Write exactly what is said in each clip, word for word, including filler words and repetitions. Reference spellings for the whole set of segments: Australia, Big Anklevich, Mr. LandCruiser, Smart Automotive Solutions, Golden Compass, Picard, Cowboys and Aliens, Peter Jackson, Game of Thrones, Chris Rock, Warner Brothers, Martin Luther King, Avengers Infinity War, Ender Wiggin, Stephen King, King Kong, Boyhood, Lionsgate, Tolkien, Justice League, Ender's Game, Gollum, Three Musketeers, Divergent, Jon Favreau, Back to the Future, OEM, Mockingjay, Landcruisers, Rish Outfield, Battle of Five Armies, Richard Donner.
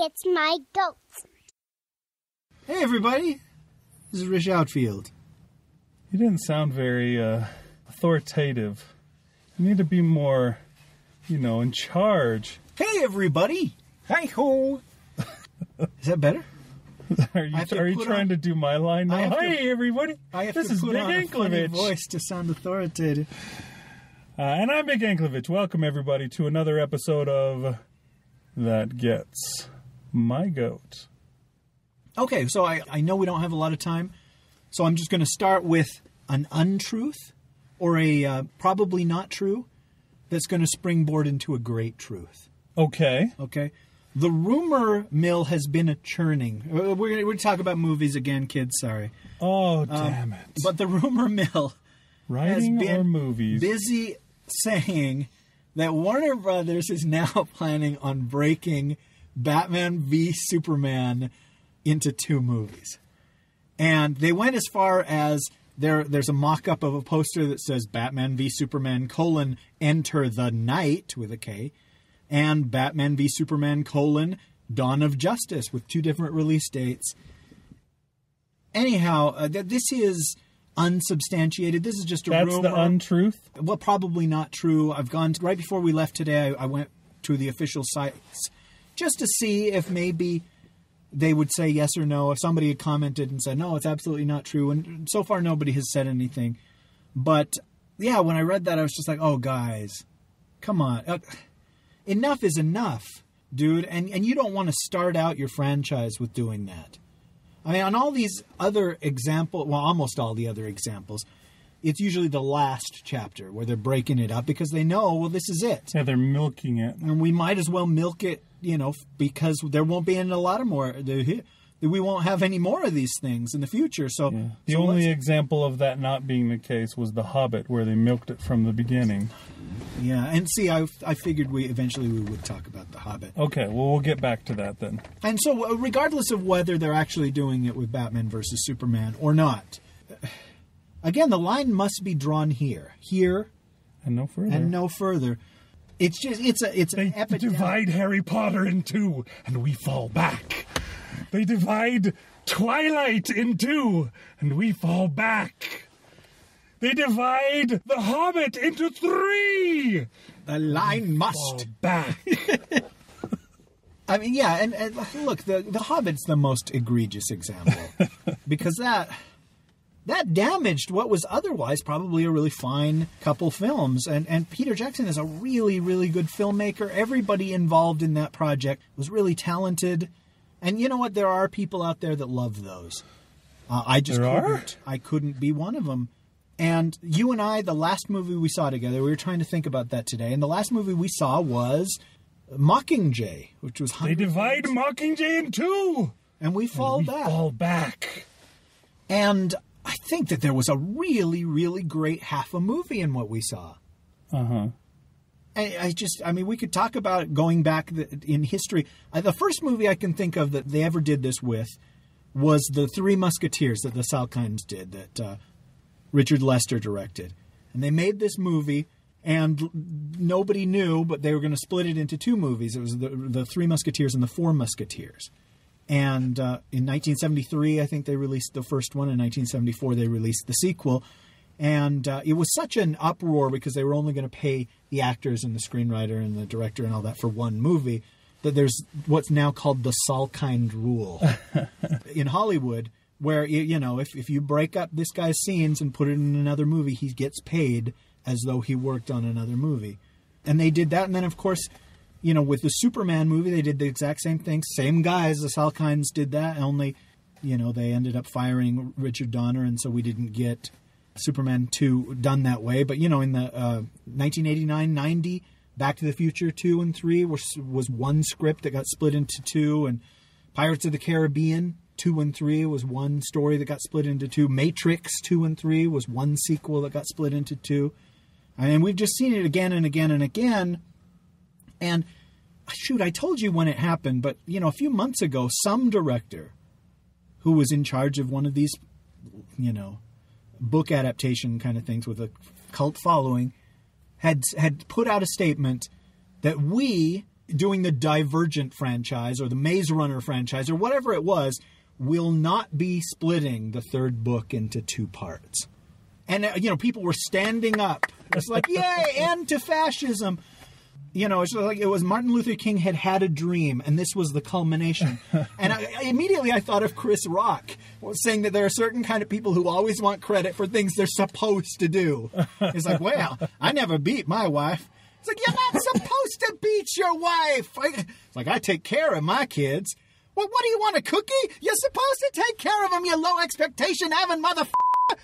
Gets My Goat. Hey, everybody. This is Rish Outfield. You didn't sound very uh, authoritative. You need to be more, you know, in charge. Hey, everybody. Hi-ho. Is that better? Are you, are you trying on, to do my line now? Hi, to, everybody. I have this to is put Big on Anklevich. A voice to sound authoritative. Uh, and I'm Big Anklevich. Welcome, everybody, to another episode of That Gets My Goat. Okay, so I, I know we don't have a lot of time, so I'm just going to start with an untruth or a uh, probably not true that's going to springboard into a great truth. Okay. Okay. The rumor mill has been a churning. We're, we're going to talk about movies again, kids. Sorry. Oh, damn um, it. But the rumor mill Writing has been or movies. busy saying that Warner Brothers is now planning on breaking Batman v Superman into two movies. And they went as far as there. there's a mock-up of a poster that says Batman v Superman colon Enter the Night with a K. And Batman v Superman colon Dawn of Justice with two different release dates. Anyhow, uh, th this is unsubstantiated. This is just a That's rumor. That's the untruth? Well, probably not true. I've gone to, right before we left today, I, I went to the official sites just to see if maybe they would say yes or no. If somebody had commented and said, no, it's absolutely not true. And so far, nobody has said anything. But, yeah, when I read that, I was just like, oh, guys, come on. Uh, Enough is enough, dude, and, and you don't want to start out your franchise with doing that. I mean, on all these other examples, well, almost all the other examples, it's usually the last chapter where they're breaking it up because they know, well, this is it. Yeah, they're milking it. And we might as well milk it, you know, because there won't be a lot of more. We won't have any more of these things in the future. So yeah. The so only example of that not being the case was The Hobbit, where they milked it from the beginning. Yeah, and see, I, I figured we eventually we would talk about The Hobbit. Okay, well, we'll get back to that then. And so, regardless of whether they're actually doing it with Batman versus Superman or not, again, the line must be drawn here, here, and no further, and no further. It's just it's a it's they an epic. Divide Harry Potter in two, and we fall back. They divide Twilight in two, and we fall back. They divide The Hobbit into three. The line must fall back. I mean, yeah, and, and look, the the Hobbit's the most egregious example because that that damaged what was otherwise probably a really fine couple films. And and Peter Jackson is a really really good filmmaker. Everybody involved in that project was really talented. And you know what? There are people out there that love those. Uh, I just there couldn't. Are? I couldn't be one of them. And you and I, the last movie we saw together, we were trying to think about that today. And the last movie we saw was Mockingjay, which was Hunger Games. They divide Mockingjay in two. And we fall and we back. fall back. And I think that there was a really, really great half a movie in what we saw. Uh-huh. I, I just, I mean, we could talk about going back in history. I, the first movie I can think of that they ever did this with was the Three Musketeers that the Salkinds did that... Uh, Richard Lester directed. And they made this movie, and nobody knew, but they were going to split it into two movies. It was the, the Three Musketeers and the Four Musketeers. And uh, in nineteen seventy-three, I think they released the first one. In nineteen seventy-four, they released the sequel. And uh, it was such an uproar because they were only going to pay the actors and the screenwriter and the director and all that for one movie that there's what's now called the Salkind rule in Hollywood, where, you know, if, if you break up this guy's scenes and put it in another movie, he gets paid as though he worked on another movie. And they did that. And then, of course, you know, with the Superman movie, they did the exact same thing. Same guys, the Salkinds did that, only, you know, they ended up firing Richard Donner, and so we didn't get Superman two done that way. But, you know, in the uh, nineteen eighty-nine ninety, Back to the Future two and three was, was one script that got split into two, and Pirates of the Caribbean two and three was one story that got split into two. Matrix two and three was one sequel that got split into two. And we've just seen it again and again and again. And, shoot, I told you when it happened, but, you know, a few months ago, some director who was in charge of one of these, you know, book adaptation kind of things with a cult following had, had put out a statement that we, doing the Divergent franchise or the Maze Runner franchise or whatever it was will not be splitting the third book into two parts. And, uh, you know, people were standing up. It's like, yay, end to fascism. You know, it's like it was Martin Luther King had had a dream, and this was the culmination. And I, I immediately I thought of Chris Rock saying that there are certain kind of people who always want credit for things they're supposed to do. It's like, well, I never beat my wife. It's like, you're not supposed to beat your wife. I, it's like, I take care of my kids. Well, what do you want, a cookie? You're supposed to take care of them, you low expectation having motherfucker.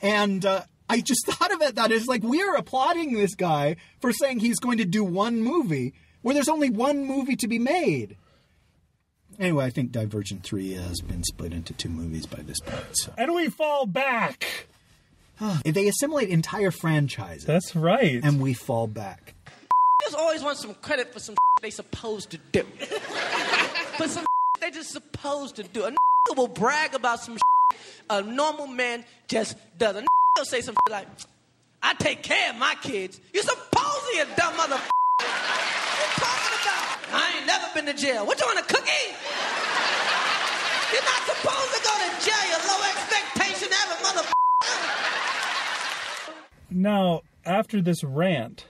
And uh, I just thought of it that it's like we're applauding this guy for saying he's going to do one movie where there's only one movie to be made. Anyway, I think Divergent three has been split into two movies by this point. So. And we fall back. They assimilate entire franchises. That's right. And we fall back. Just always want some credit for some they supposed to do. For some they just supposed to do. A will brag about some a normal man just doesn't. They'll say some shit like, I take care of my kids. You're supposedly a dumb motherfucker. What you talking about? I ain't never been to jail. What you want, a cookie? You're not supposed to go to jail, you low expectation ever, motherfucker. Now, after this rant,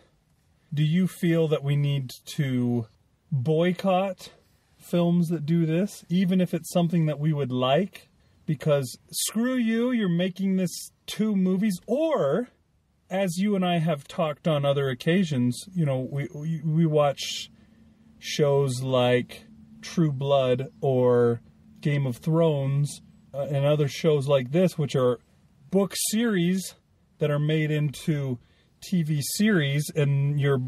do you feel that we need to boycott films that do this, even if it's something that we would like? Because screw you, you're making this two movies, or as you and I have talked on other occasions, you know, we, we, we watch shows like True Blood or Game of Thrones uh, and other shows like this, which are book series that are made into T V series, and your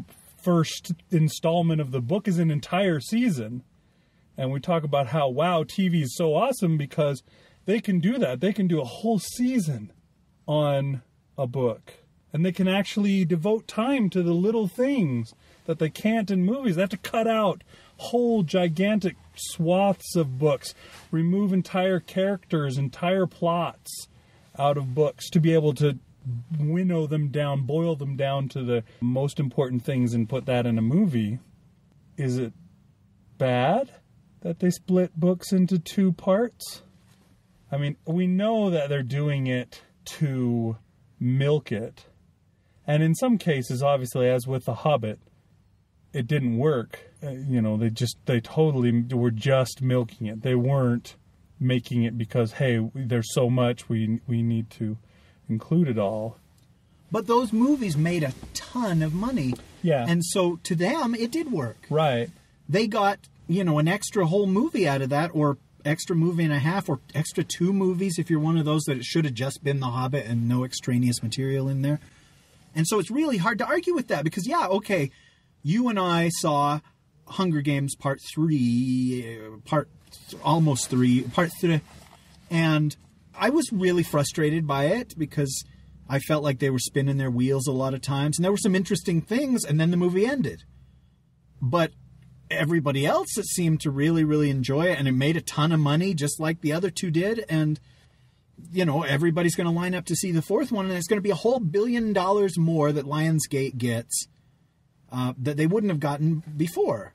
first installment of the book is an entire season. And we talk about how, wow, T V is so awesome because they can do that. They can do a whole season on a book. And they can actually devote time to the little things that they can't in movies. They have to cut out whole gigantic swaths of books, remove entire characters, entire plots out of books to be able to winnow them down, boil them down to the most important things and put that in a movie. Is it bad that they split books into two parts? I mean, we know that they're doing it to milk it. And in some cases, obviously, as with The Hobbit, it didn't work. Uh, you know, they just, they totally were just milking it. They weren't making it because, hey, there's so much, we, we need to include it all. But those movies made a ton of money. Yeah. And so to them, it did work. Right. They got, you know, an extra whole movie out of that, or extra movie and a half, or extra two movies if you're one of those that it should have just been The Hobbit and no extraneous material in there. And so it's really hard to argue with that because, yeah, okay, you and I saw Hunger Games Part three, Part almost three, Part three, and I was really frustrated by it because I felt like they were spinning their wheels a lot of times, and there were some interesting things, and then the movie ended. But everybody else that seemed to really, really enjoy it, and it made a ton of money just like the other two did. And, you know, everybody's going to line up to see the fourth one, and it's going to be a whole billion dollars more that Lionsgate gets uh, that they wouldn't have gotten before,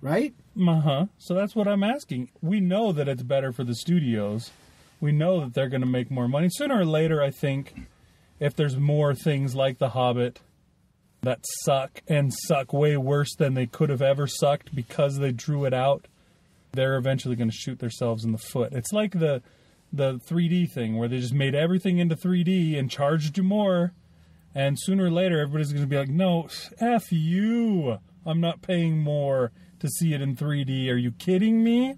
right? Uh-huh. So that's what I'm asking. We know that it's better for the studios. We know that they're going to make more money. Sooner or later, I think, if there's more things like The Hobbit that suck and suck way worse than they could have ever sucked because they drew it out, they're eventually going to shoot themselves in the foot. It's like the the three D thing where they just made everything into three D and charged you more, and sooner or later everybody's going to be like, no, F you, I'm not paying more to see it in three D. Are you kidding me?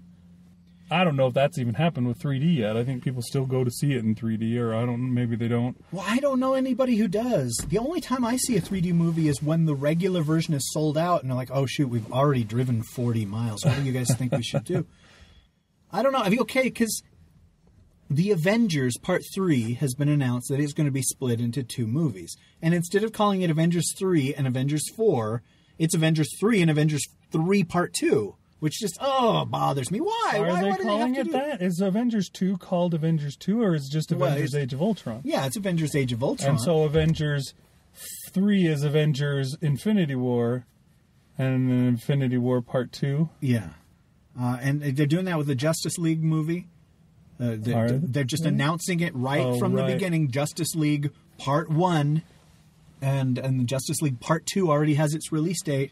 I don't know if that's even happened with three D yet. I think people still go to see it in three D, or I don't. Maybe they don't. Well, I don't know anybody who does. The only time I see a three D movie is when the regular version is sold out, and they're like, "Oh shoot, we've already driven forty miles. What do you guys think we should do?" I don't know. I mean, okay, because the Avengers Part Three has been announced that it's going to be split into two movies, and instead of calling it Avengers Three and Avengers Four, it's Avengers Three and Avengers Three Part Two. Which just, oh, bothers me. Why? Are Why? they Why do calling they have to it do... that? Is Avengers two called Avengers two, or is it just Avengers well, it's... Age of Ultron? Yeah, it's Avengers Age of Ultron. And so Avengers three is Avengers Infinity War, and then Infinity War Part Two. Yeah, uh, and they're doing that with the Justice League movie. Uh, they're, they're just announcing it right oh, from right. the beginning. Justice League Part One, and and Justice League Part Two already has its release date.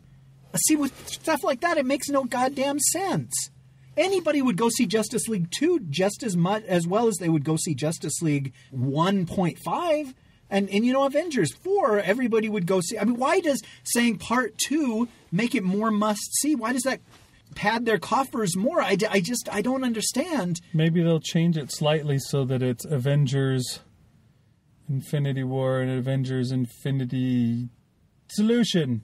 See, with stuff like that, it makes no goddamn sense. Anybody would go see Justice League two just as much as well as they would go see Justice League one point five. And, and you know, Avengers four, everybody would go see. I mean, why does saying Part two make it more must-see? Why does that pad their coffers more? I, I just, I don't understand. Maybe they'll change it slightly so that it's Avengers Infinity War and Avengers Infinity Solution.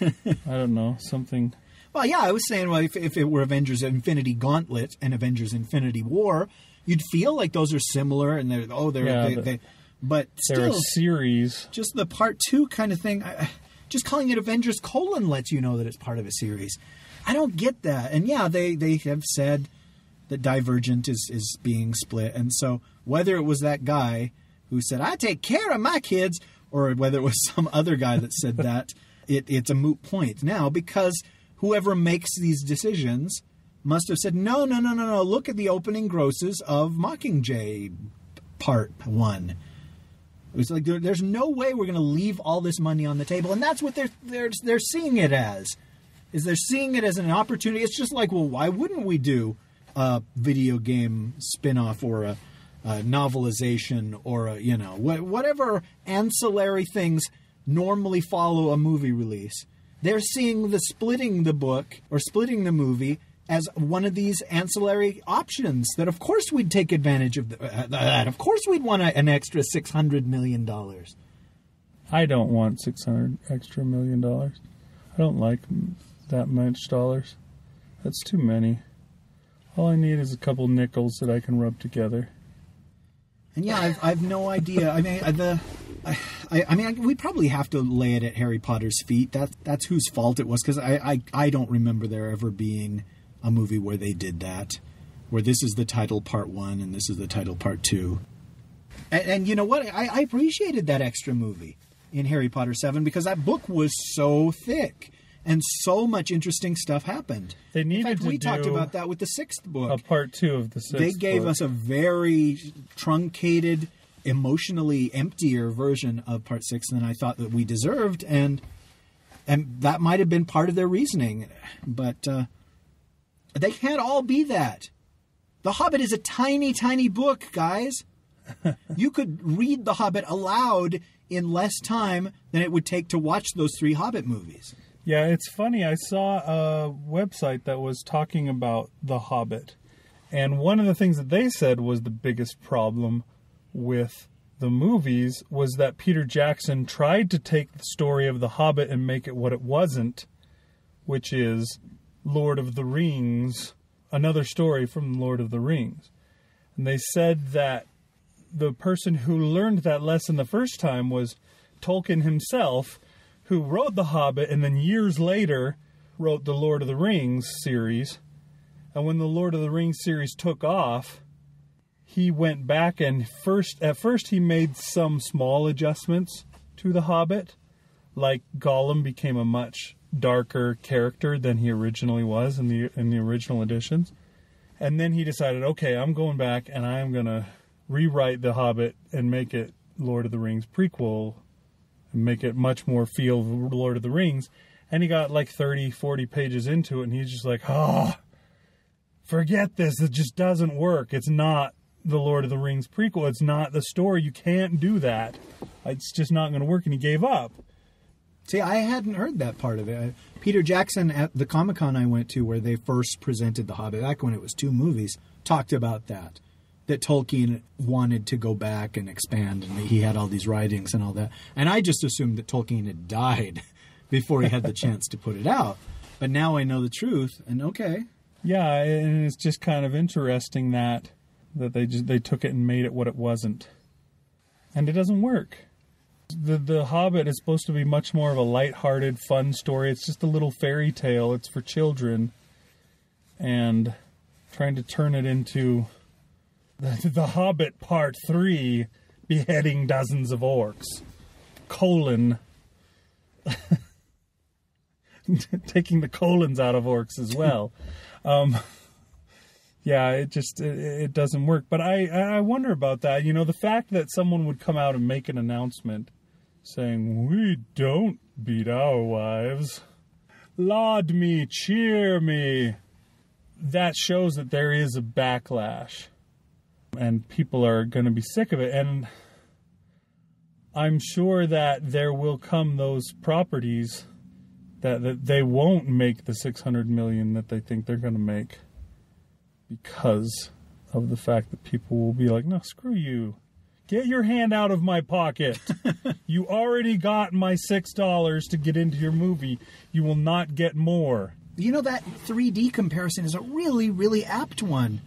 I don't know, something. Well, yeah, I was saying, well, if, if it were Avengers Infinity Gauntlet and Avengers Infinity War, you'd feel like those are similar and they're, oh, they're, yeah, they, but, they, but still. They're a series. Just the Part two kind of thing. I, just calling it Avengers colon lets you know that it's part of a series. I don't get that. And yeah, they, they have said that Divergent is, is being split. And so whether it was that guy who said, I take care of my kids, or whether it was some other guy that said that, It, it's a moot point now because whoever makes these decisions must have said, no, no, no, no, no. Look at the opening grosses of Mockingjay Part One. It was like there, there's no way we're going to leave all this money on the table, and that's what they're they're they're seeing it as. Is they're seeing it as an opportunity. It's just like, well, why wouldn't we do a video game spinoff or a, a novelization or a, you know, wh- whatever ancillary things normally follow a movie release. They're seeing the splitting the book or splitting the movie as one of these ancillary options that of course we'd take advantage of that. Of course we'd want a, an extra six hundred million dollars. I don't want six hundred extra million dollars. I don't like that much dollars. That's too many. All I need is a couple nickels that I can rub together. And yeah, I've, I've no idea. I mean, the... I, I mean, I, we probably have to lay it at Harry Potter's feet. That, that's whose fault it was, because I, I, I don't remember there ever being a movie where they did that, where this is the title Part One and this is the title Part Two. And, and you know what? I, I appreciated that extra movie in Harry Potter seven because that book was so thick and so much interesting stuff happened. They needed in fact, to we do talked about that with the sixth book. A Part Two of the sixth They gave book. us a very truncated, emotionally emptier version of Part Six than I thought that we deserved, and and that might have been part of their reasoning, but uh, they can't all be that. The Hobbit is a tiny, tiny book, guys. You could read The Hobbit aloud in less time than it would take to watch those three Hobbit movies. Yeah, it's funny. I saw a website that was talking about The Hobbit, and one of the things that they said was the biggest problem with the movies was that Peter Jackson tried to take the story of The Hobbit and make it what it wasn't, which is Lord of the Rings, another story from Lord of the Rings. And they said that the person who learned that lesson the first time was Tolkien himself, who wrote The Hobbit and then years later wrote the Lord of the Rings series. And when the Lord of the Rings series took off, he went back and first, at first he made some small adjustments to The Hobbit. Like Gollum became a much darker character than he originally was in the in the original editions. And then he decided, okay, I'm going back and I'm going to rewrite The Hobbit and make it Lord of the Rings prequel and make it much more feel Lord of the Rings. And he got like thirty, forty pages into it and he's just like, oh, forget this. It just doesn't work. It's not the Lord of the Rings prequel. It's not the story. You can't do that. It's just not going to work. And he gave up. See, I hadn't heard that part of it. Peter Jackson at the Comic-Con I went to where they first presented The Hobbit, back when it was two movies, talked about that, that Tolkien wanted to go back and expand. And he had all these writings and all that. And I just assumed that Tolkien had died before he had the chance to put it out. But now I know the truth. And okay. Yeah. And it's just kind of interesting that That they just, they took it and made it what it wasn't. And it doesn't work. The The Hobbit is supposed to be much more of a lighthearted, fun story. It's just a little fairy tale. It's for children. And trying to turn it into The, the Hobbit Part three, beheading dozens of orcs. Colon. taking the colons out of orcs as well. Um, yeah, it just, it, it doesn't work. But I, I wonder about that. You know, the fact that someone would come out and make an announcement saying, we don't beat our wives. Laud me, cheer me. That shows that there is a backlash and people are going to be sick of it. And I'm sure that there will come those properties that, that they won't make the six hundred million dollars that they think they're going to make because of the fact that people will be like, no, screw you. Get your hand out of my pocket. You already got my six dollars to get into your movie. You will not get more. You know, that three D comparison is a really, really apt one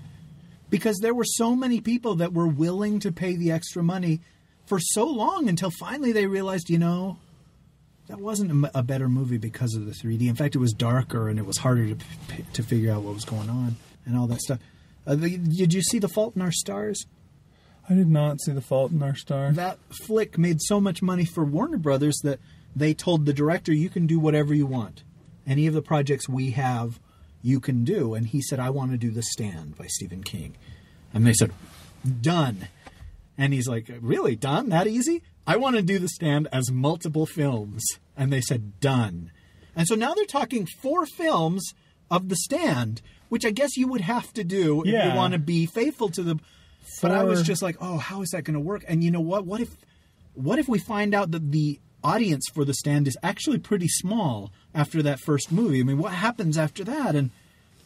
because there were so many people that were willing to pay the extra money for so long until finally they realized, you know, that wasn't a better movie because of the three D. In fact, it was darker and it was harder to to figure out what was going on and all that stuff. Uh, did you see The Fault in Our Stars? I did not see The Fault in Our Stars. That flick made so much money for Warner Brothers that they told the director, you can do whatever you want. Any of the projects we have, you can do. And he said, I want to do The Stand by Stephen King. And they said, done. And he's like, really, done? That easy? I want to do The Stand as multiple films. And they said, done. And so now they're talking four films of The Stand, which I guess you would have to do yeah. if you want to be faithful to the... Four. But I was just like, oh, how is that going to work? And you know what? What if, what if we find out that the audience for The Stand is actually pretty small after that first movie? I mean, what happens after that? And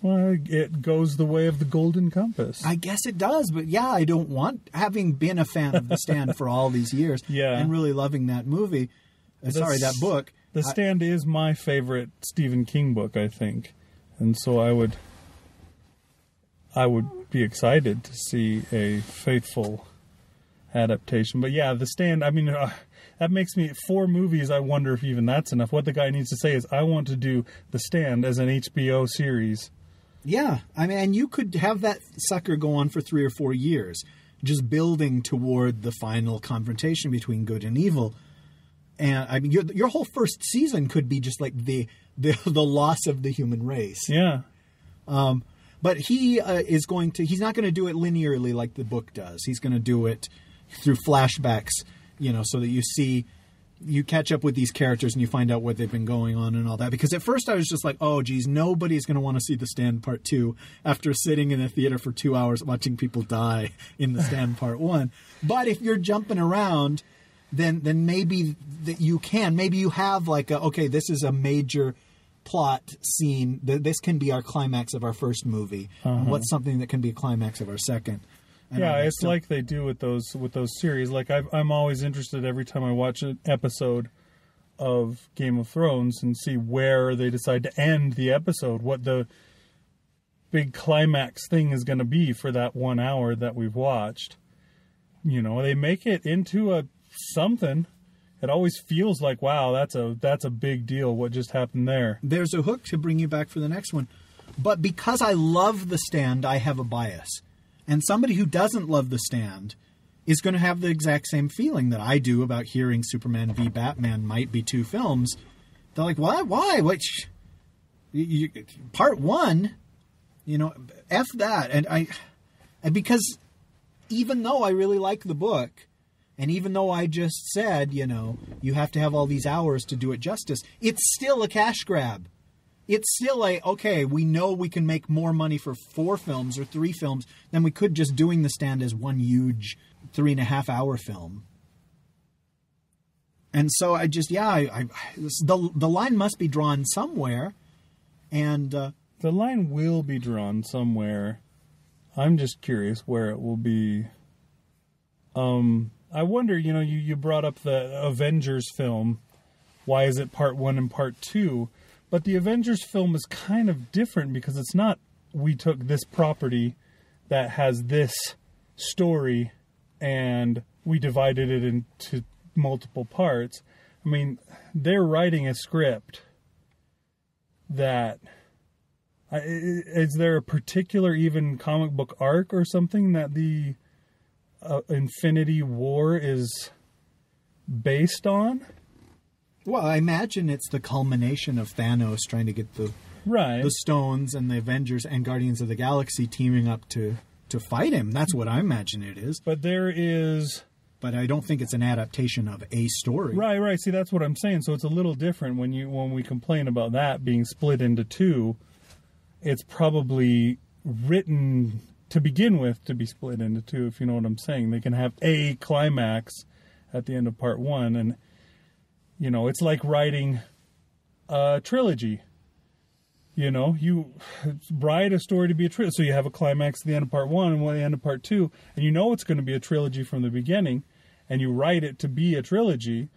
well, it goes the way of the Golden Compass. I guess it does. But yeah, I don't want, having been a fan of The Stand for all these years yeah. and really loving that movie, uh, sorry, that book. The I, Stand is my favorite Stephen King book, I think. And so I would, I would be excited to see a faithful adaptation. But yeah, The Stand, I mean... Uh, that makes me, four movies, I wonder if even that's enough. What the guy needs to say is, I want to do The Stand as an H B O series. Yeah, I mean, and you could have that sucker go on for three or four years, just building toward the final confrontation between good and evil. And I mean, your, your whole first season could be just like the the, the loss of the human race. Yeah. Um, but he uh, is going to, he's not going to do it linearly like the book does. He's going to do it through flashbacks. You know, so that you see, you catch up with these characters and you find out what they've been going on and all that. Because at first I was just like, oh, geez, nobody's going to want to see The Stand Part two after sitting in a theater for two hours watching people die in The Stand Part one. But if you're jumping around, then then maybe that you can. Maybe you have like, a, okay, this is a major plot scene. This can be our climax of our first movie. Uh-huh. What's something that can be a climax of our second? Yeah, know, it's so. Like they do with those with those series. Like I've, I'm always interested every time I watch an episode of Game of Thrones and see where they decide to end the episode, what the big climax thing is going to be for that one hour that we've watched. You know, they make it into a something. It always feels like, wow, that's a that's a big deal. What just happened there? There's a hook to bring you back for the next one. But because I love The Stand, I have a bias. And somebody who doesn't love The Stand is going to have the exact same feeling that I do about hearing Superman v Batman might be two films. They're like, why? Why? What? You, you, part one, you know, F that. And I, and because even though I really like the book, and even though I just said, you know, you have to have all these hours to do it justice, it's still a cash grab. It's still a, okay, we know we can make more money for four films or three films than we could just doing The Stand as one huge three and a half hour film. And so I just, yeah, I, I, the, the line must be drawn somewhere. And uh, the line will be drawn somewhere. I'm just curious where it will be. Um, I wonder, you know, you, you brought up the Avengers film. Why is it part one and part two? But the Avengers film is kind of different because it's not, we took this property that has this story and we divided it into multiple parts. I mean, they're writing a script that, is there a particular even comic book arc or something that the uh, Infinity War is based on? Well, I imagine it's the culmination of Thanos trying to get the right. the stones and the Avengers and Guardians of the Galaxy teaming up to, to fight him. That's what I imagine it is. But there is... But I don't think it's an adaptation of a story. Right, right. See, that's what I'm saying. So it's a little different when you when we complain about that being split into two. It's probably written to begin with to be split into two, if you know what I'm saying. They can have a climax at the end of part one. And, you know, it's like writing a trilogy. You know, you write a story to be a trilogy. So you have a climax at the end of part one and one at the end of part two. And you know it's going to be a trilogy from the beginning. And you write it to be a trilogy.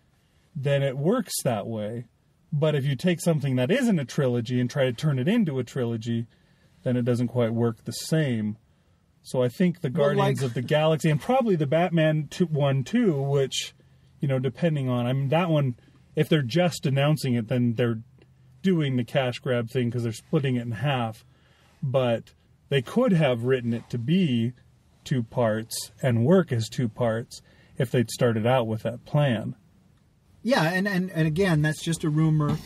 Then it works that way. But if you take something that isn't a trilogy and try to turn it into a trilogy, then it doesn't quite work the same. So I think the Guardians well, like... of the Galaxy and probably the Batman one, too, which, you know, depending on... I mean, that one, if they're just announcing it, then they're... doing the cash grab thing because they're splitting it in half, but they could have written it to be two parts and work as two parts if they'd started out with that plan. Yeah, and, and, and again, that's just a rumor.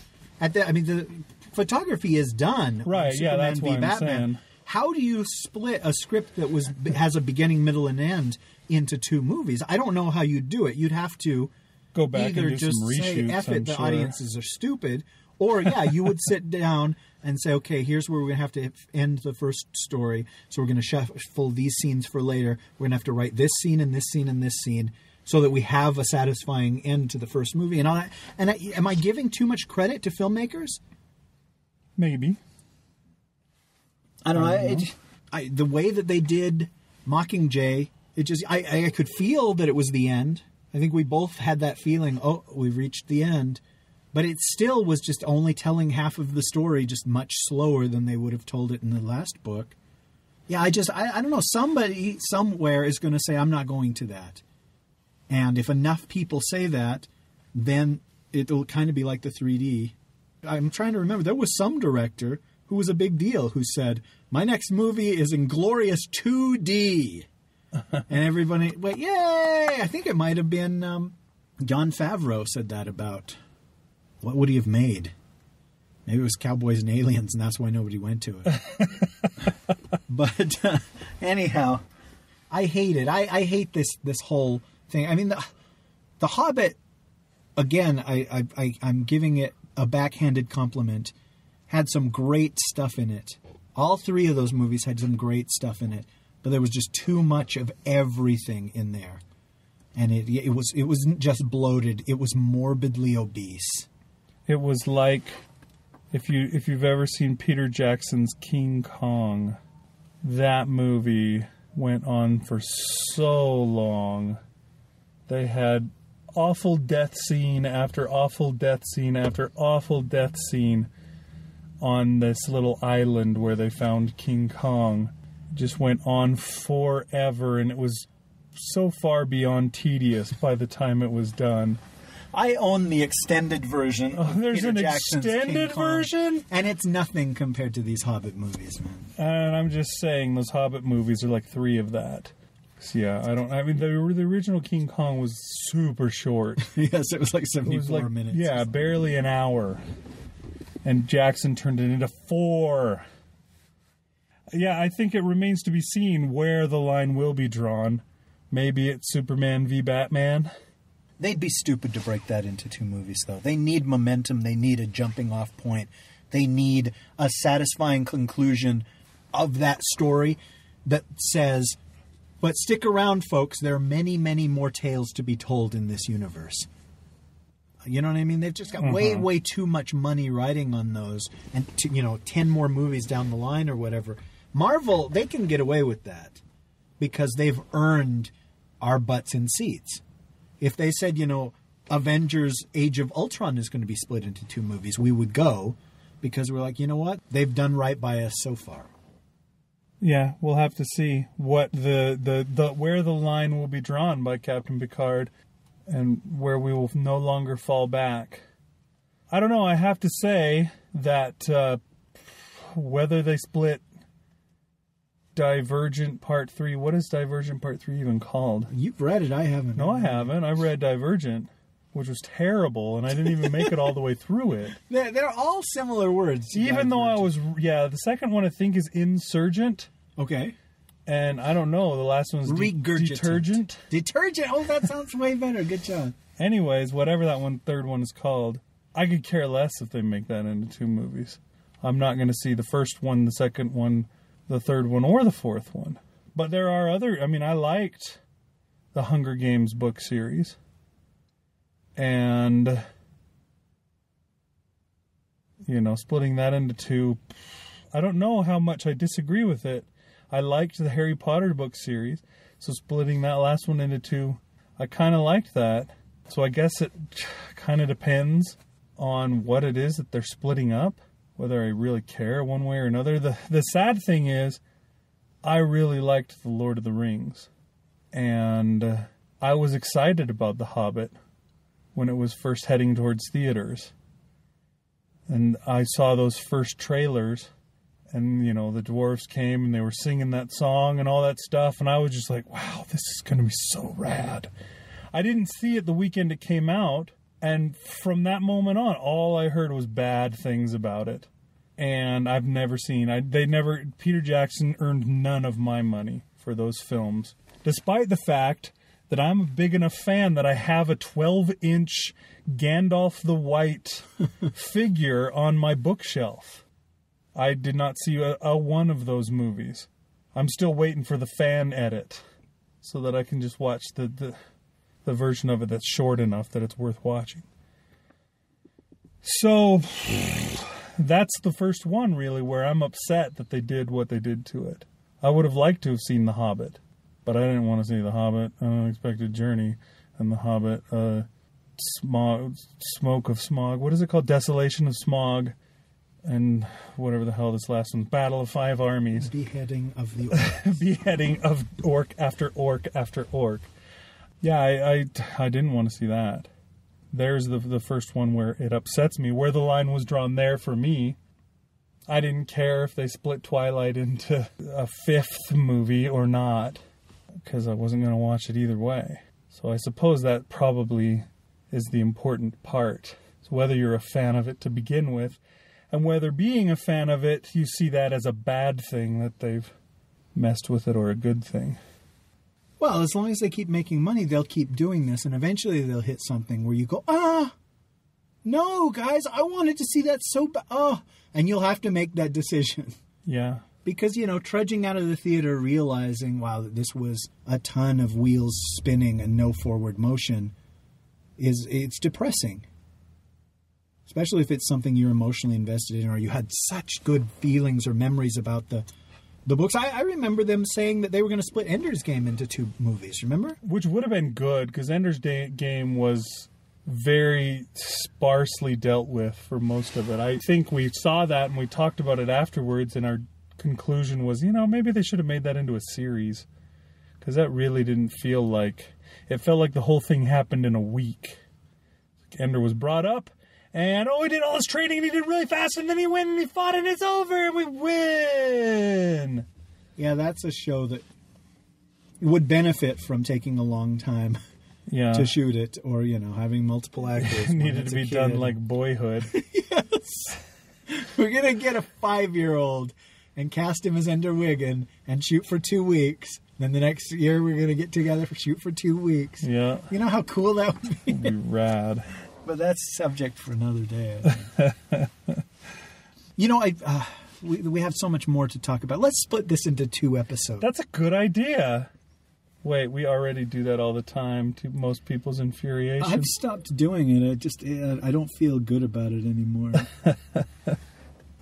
At the, I mean, the photography is done. Right, yeah, that's what I'm saying. How do you split a script that was has a beginning, middle, and end into two movies? I don't know how you'd do it. You'd have to go back either and do just some reshoots, say, F it, the audiences are stupid... Or, yeah, you would sit down and say, okay, here's where we're going to have to end the first story. So we're going to shuffle these scenes for later. We're going to have to write this scene and this scene and this scene so that we have a satisfying end to the first movie. And, I, and I, am I giving too much credit to filmmakers? Maybe. I don't, I don't know. I, I, the way that they did Mockingjay, it just, I, I could feel that it was the end. I think we both had that feeling, oh, we've reached the end. But it still was just only telling half of the story, just much slower than they would have told it in the last book. Yeah, I just, I, I don't know. Somebody somewhere is going to say, I'm not going to that. And if enough people say that, then it'll kind of be like the three D. I'm trying to remember. There was some director who was a big deal who said, my next movie is Inglourious two D. And everybody went, yay! I think it might have been um, Jon Favreau said that about... What would he have made? Maybe it was Cowboys and Aliens, and that's why nobody went to it. But uh, anyhow, I hate it. I, I hate this this whole thing. I mean, the, the Hobbit, again, I, I, I, I'm giving it a backhanded compliment, had some great stuff in it. All three of those movies had some great stuff in it, but there was just too much of everything in there. And it, it, was, it wasn't just bloated. It was morbidly obese. It was like if you if you've ever seen Peter Jackson's King Kong, that movie went on for so long. They had awful death scene after awful death scene after awful death scene on this little island where they found King Kong. It just went on forever, and it was so far beyond tedious by the time it was done. I own the extended version. Oh, there's Peter an Jackson's extended version? And it's nothing compared to these Hobbit movies, man. And I'm just saying, those Hobbit movies are like three of that. So yeah, I don't... I mean, the, the original King Kong was super short. Yes, it was like seventy-four was like, minutes. Yeah, barely an hour. And Jackson turned it into four. Yeah, I think it remains to be seen where the line will be drawn. Maybe it's Superman v Batman. They'd be stupid to break that into two movies, though. They need momentum. They need a jumping-off point. They need a satisfying conclusion of that story that says, but stick around, folks. There are many, many more tales to be told in this universe. You know what I mean? They've just got mm-hmm. way, way too much money riding on those. And, to, you know, ten more movies down the line or whatever. Marvel, they can get away with that because they've earned our butts in seats. If they said, you know, Avengers Age of Ultron is going to be split into two movies, we would go because we're like, you know what? They've done right by us so far. Yeah, we'll have to see what the, the, the where the line will be drawn by Captain Picard and where we will no longer fall back. I don't know. I have to say that uh, whether they split Divergent Part three. What is Divergent Part three even called? You've read it. I haven't. No, I haven't. I read Divergent. which was terrible, and I didn't even make it all the way through it. They're, they're all similar words. Even though I was, yeah, the second one I think is insurgent. Okay. And I don't know, the last one's de detergent. Detergent. Oh, that sounds way better. Good job. Anyways, whatever that one third one is called, I could care less if they make that into two movies. I'm not going to see the first one, the second one, the third one, or the fourth one. But there are other... I mean, I liked the Hunger Games book series. And, you know, splitting that into two... I don't know how much I disagree with it. I liked the Harry Potter book series. So splitting that last one into two, I kind of liked that. So I guess it kind of depends on what it is that they're splitting up, whether I really care one way or another. The the sad thing is, I really liked The Lord of the Rings, and I was excited about The Hobbit when it was first heading towards theaters. And I saw those first trailers, and, you know, the dwarves came and they were singing that song and all that stuff, and I was just like, wow, this is going to be so rad. I didn't see it the weekend it came out, and from that moment on, all I heard was bad things about it. And I've never seen... I, they never... Peter Jackson earned none of my money for those films, despite the fact that I'm a big enough fan that I have a twelve-inch Gandalf the White figure on my bookshelf. I did not see a, a one of those movies. I'm still waiting for the fan edit so that I can just watch the... the the version of it that's short enough that it's worth watching. So that's the first one, really, where I'm upset that they did what they did to it. I would have liked to have seen The Hobbit, but I didn't want to see The Hobbit, An Unexpected Journey, and The Hobbit, uh, smog, Smoke of Smog, what is it called? Desolation of Smog, and whatever the hell this last one's, Battle of Five Armies. Beheading of the Orcs. Beheading of orc after orc after orc. Yeah, I, I, I didn't want to see that. There's the, the first one where it upsets me, where the line was drawn there for me. I didn't care if they split Twilight into a fifth movie or not, because I wasn't going to watch it either way. So I suppose that probably is the important part. It's whether you're a fan of it to begin with, and whether being a fan of it, you see that as a bad thing that they've messed with it, or a good thing. Well, as long as they keep making money, they'll keep doing this, and eventually they'll hit something where you go, ah, no, guys, I wanted to see that so bad. Oh, and you'll have to make that decision. Yeah. Because, you know, trudging out of the theater realizing, wow, this was a ton of wheels spinning and no forward motion, is it's depressing. Especially if it's something you're emotionally invested in, or you had such good feelings or memories about the... The books, I, I remember them saying that they were going to split Ender's Game into two movies, remember? Which would have been good, because Ender's Game was very sparsely dealt with for most of it. I think we saw that and we talked about it afterwards, and our conclusion was, you know, maybe they should have made that into a series. Because that really didn't feel like... It felt like the whole thing happened in a week. Ender was brought up, and, oh, he did all this training, and he did really fast, and then he went, and he fought, and it's over, and we win! Yeah, that's a show that would benefit from taking a long time yeah. to shoot it, or, you know, having multiple actors. It needed to be done like Boyhood. Yes! We're going to get a five-year-old and cast him as Ender Wiggin and shoot for two weeks. Then the next year we're going to get together for shoot for two weeks. Yeah. You know how cool that would be? It would be rad. But that's subject for another day, I think. You know, I uh, we, we have so much more to talk about. Let's split this into two episodes. That's a good idea. Wait, we already do that all the time to most people's infuriation. I've stopped doing it. I just I don't feel good about it anymore.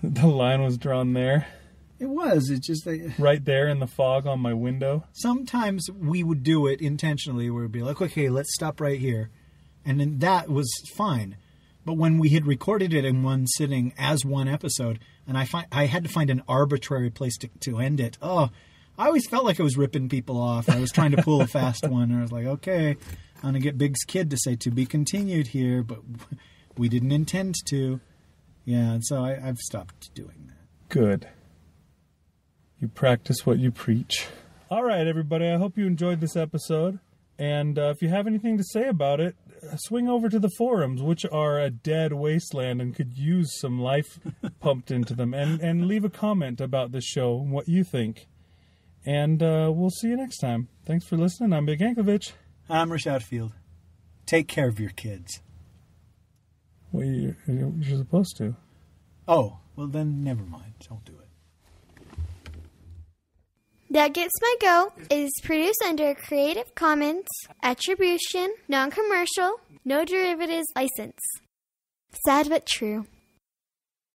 The line was drawn there. It was. It just I, right there in the fog on my window. Sometimes we would do it intentionally. We'd be like, okay, let's stop right here. And then that was fine. But when we had recorded it in one sitting as one episode, and I find I had to find an arbitrary place to, to end it, oh, I always felt like I was ripping people off. I was trying to pull a fast one. And I was like, okay, I'm going to get Big's kid to say to be continued here, but we didn't intend to. Yeah, and so I, I've stopped doing that. Good. You practice what you preach. All right, everybody, I hope you enjoyed this episode. And uh, if you have anything to say about it, swing over to the forums, which are a dead wasteland and could use some life pumped into them, and, and leave a comment about this show and what you think. And uh, we'll see you next time. Thanks for listening. I'm Big Anklevich. I'm Rish Outfield. Take care of your kids. Well, you're, you're supposed to. Oh, well then, never mind. Don't do it. That Gets My Goat is produced under a Creative Commons Attribution, Non-Commercial, No Derivatives license. Sad but true.